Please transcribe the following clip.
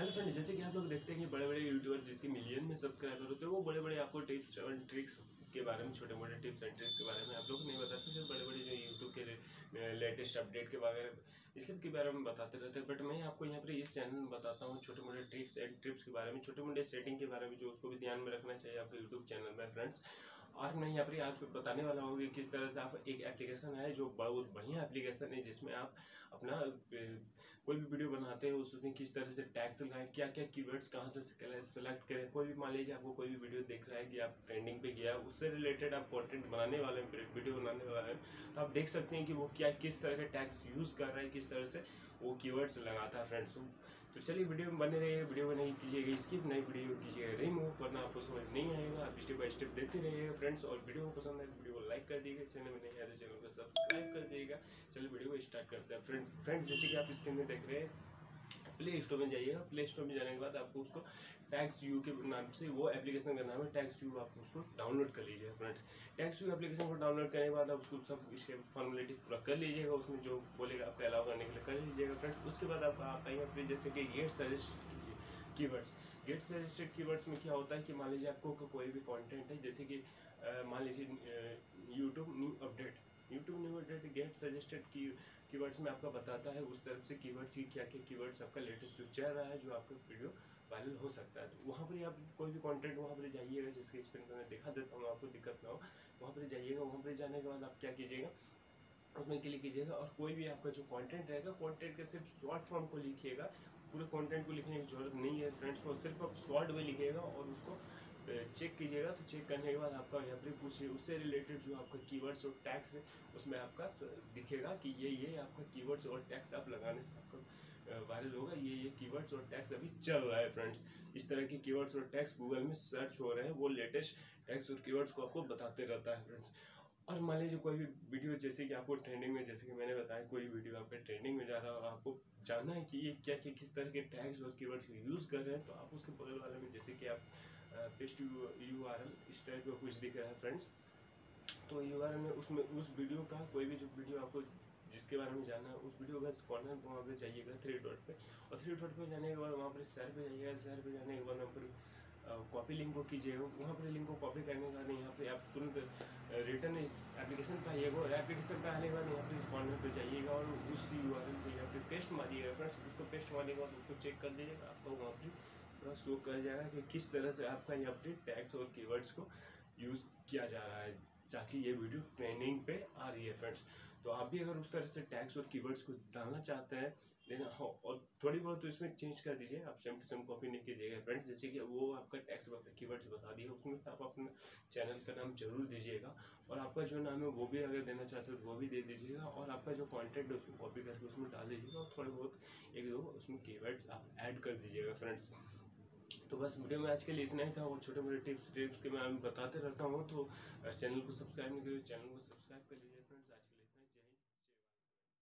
Hello friends, जैसे कि आप लोग देखते हैं कि बड़े बड़े यूट्यूबर्स जिसके मिलियन में सब्सक्राइबर होते हैं वो बड़े बड़े आपको टिप्स एंड ट्रिक्स के बारे में, छोटे मोटे टिप्स एंड ट्रिक्स के बारे में आप लोग नहीं बताते, जो बड़े बड़े जो यूट्यूब के लेटेस्ट अपडेट के बारे में इस सब के बारे में बताते रहते हैं। बट मैं आपको यहाँ पर इस चैनल में बताता हूँ छोटे मोटे ट्रिक्स एंड ट्रिप्स के बारे में, छोटे मोटे सेटिंग के बारे में, जो उसको भी ध्यान में रखना चाहिए आपके यूट्यूब चैनल में फ्रेंड्स। और मैं यहाँ पर आज बताने वाला हूँ कि किस तरह से आप एक एप्लीकेशन है जो बहुत बढ़िया एप्लीकेशन है, जिसमें आप अपना कोई भी वीडियो बनाते हैं उसमें किस तरह से टैग्स लगाएं, क्या क्या कीवर्ड्स कहाँ से सेलेक्ट करें। कोई भी, मान लीजिए आपको कोई भी वीडियो देख रहा है कि आप ट्रेंडिंग पे गया, उससे रिलेटेड आप कंटेंट बनाने वाले हैं, वीडियो बनाने वाले हैं, तो आप देख सकते हैं कि वो क्या किस तरह के टैग्स यूज़ कर रहा है, किस तरह से वो कीवर्ड्स लगाता है फ्रेंड्स। तो चलिए वीडियो में बने रहिए, वीडियो में नहीं कीजिएगा स्किप, नहीं वीडियो कीजिएगा रिमूव, वरना आपको समझ नहीं आएगा। आप स्टेप बाय स्टेप देखते रहिएगा फ्रेंड्स। और वीडियो को पसंद आए वीडियो को लाइक कर दीजिएगा, चैनल में नहीं आए तो चैनल को सब्सक्राइब कर दीजिएगा। चलिए वीडियो को स्टार्ट करते हैं फ्रेंड्स। जैसे कि आप स्क्रीन में देख रहे हैं, प्ले स्टोर में जाइएगा। प्ले स्टोर में जाने के बाद आपको उसको टैग्स यू के नाम से, वो एप्लीकेशन का नाम है टैग्स यू, आप उसको डाउनलोड कर लीजिएगा फ्रेंड्स। टैग्स यू एप्लीकेशन को डाउनलोड करने के बाद आप उसको सब इसके फॉर्मेलिटी पूरा कर लीजिएगा, उसमें जो बोलेगा आपको अलाउ करने के लिए कर लीजिएगा फ्रेंड्स। उसके बाद आप आएंगे अपने, जैसे कि get suggest keywords. Get suggested keywords में क्या होता है कि मान लीजिए आपको कोई भी कॉन्टेंट है, जैसे कि मान लीजिए YouTube new update, YouTube new update get suggested keywords में आपका बताता है उस तरफ से कीवर्ड्स की क्या क्या कीवर्ड्स आपका लेटेस्ट जो चल रहा है, जो आपका वीडियो वायरल हो सकता है। तो वहाँ पर आप कोई भी कंटेंट वहाँ पर जाइएगा, जिसके स्क्रीन पर मैं दिखा देता हूँ, आपको दिक्कत ना हो। वहाँ पर जाइएगा, वहाँ पर जाने के बाद आप क्या कीजिएगा, उसमें क्लिक कीजिएगा और कोई भी आपका जो कंटेंट रहेगा, कंटेंट के सिर्फ शॉर्ट फॉर्म को लिखिएगा, पूरे कंटेंट को लिखने की जरूरत नहीं है फ्रेंड्स। वो सिर्फ आप शॉर्ट में लिखिएगा और उसको चेक कीजिएगा। तो चेक करने के बाद आपका यहाँ पर कुछ उससे रिलेटेड जो आपका कीवर्ड्स और टैग्स है उसमें आपका दिखेगा कि ये आपका कीवर्ड्स और टैग्स आप लगाने से आपका वायरल होगा, ये कीवर्ड्स और टैग्स अभी चल रहा है फ्रेंड्स। इस तरह के कीवर्ड्स और टैग्स गूगल में सर्च हो रहे हैं, वो लेटेस्ट टैग्स और कीवर्ड्स को आपको बताते रहता है फ्रेंड्स। और मान लीजिए कोई भी वीडियो, जैसे कि आपको ट्रेंडिंग में, जैसे कि मैंने बताया, कोई वीडियो आपके ट्रेंडिंग में जा रहा है और आपको जानना है कि ये क्या क्या किस तरह के टैग्स और कीवर्ड्स को यूज़ कर रहे हैं, तो आप उसके बगल वाले में, जैसे कि आप पेस्ट यूआरएल इस टाइप का कुछ दिख रहा है फ्रेंड्स, तो यूआरएल में उसमें उस वीडियो का, कोई भी जो वीडियो आपको जिसके बारे में जाना है, उस वीडियो का कॉर्नर पर वहाँ पर जाइएगा थ्री डॉट पे, और थ्री डॉट पे जाने के बाद वहाँ पर शेयर पे जाइएगा। शेयर पे जाने के बाद वहाँ पर कॉपी लिंक को कीजिएगा। वहाँ पर लिंक को कॉपी करने के बाद यहाँ पे आप तुरंत रिटर्न इस एप्लीकेशन पर आइएगा, और एप्लीकेशन पर आने के बाद यहाँ पर इस कॉर्नर पे जाइएगा और उस यूआरएल पे यहाँ पे पेस्ट मारिएगा फ्रेंड्स। उसको पेस्ट मारने के बाद उसको चेक कर लीजिएगा, आपको वहाँ पर पूरा शो कर जाएगा कि किस तरह से आपका यहाँ पर टैग्स और कीवर्ड्स को यूज़ किया जा रहा है, ताकि ये वीडियो ट्रेंडिंग पे आ रही है फ्रेंड्स। तो आप भी अगर उस तरह से टैग्स और कीवर्ड्स को डालना चाहते हैं देना हो, और थोड़ी बहुत तो इसमें चेंज कर दीजिए, आप सेम टू सेम कॉपी नहीं कीजिएगा फ्रेंड्स। जैसे कि वो आपका टैग्स और कीवर्ड्स बता दिए, उसमें से आप अपना चैनल का नाम जरूर दीजिएगा, और आपका जो नाम है वो भी अगर देना चाहते हो तो वो भी दे दीजिएगा, और आपका जो कॉन्टेंट है उसको कॉपी करके उसमें डाल दीजिएगा, और थोड़े बहुत एक दो उसमें कीवर्ड्स आप ऐड कर दीजिएगा फ्रेंड्स। तो बस वीडियो में आज के लिए इतना ही था, और छोटे मोटे टिप्स के मैं बताते रहता हूँ, तो चैनल को सब्सक्राइब नहीं करिए, चैनल को सब्सक्राइब कर लीजिए।